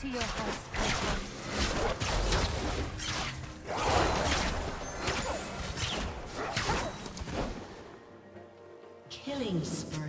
to your house, Pokemon. Killing spree.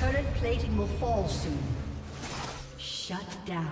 Current plating will fall soon. Shut down.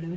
Blue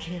Kill.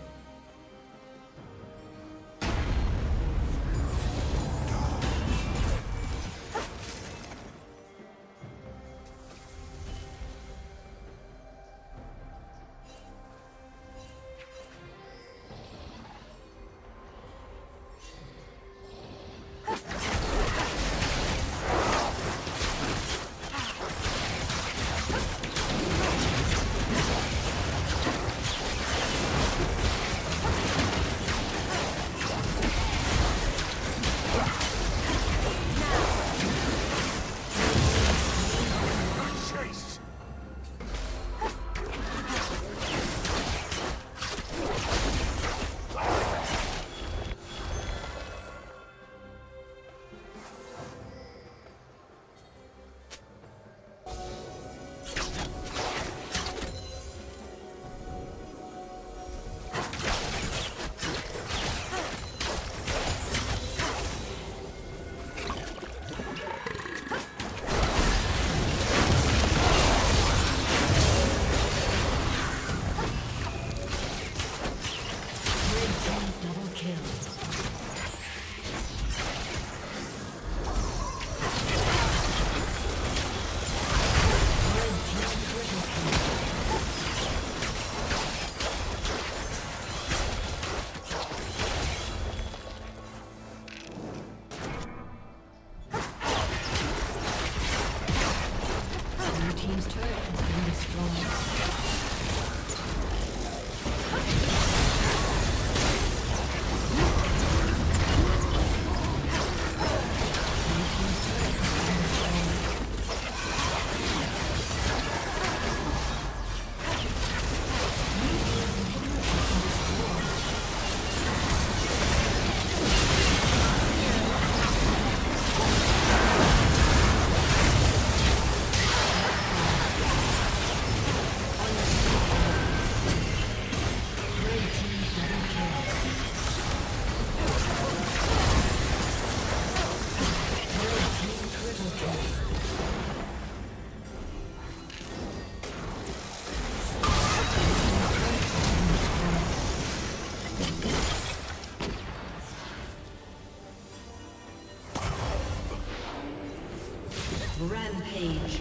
Rampage.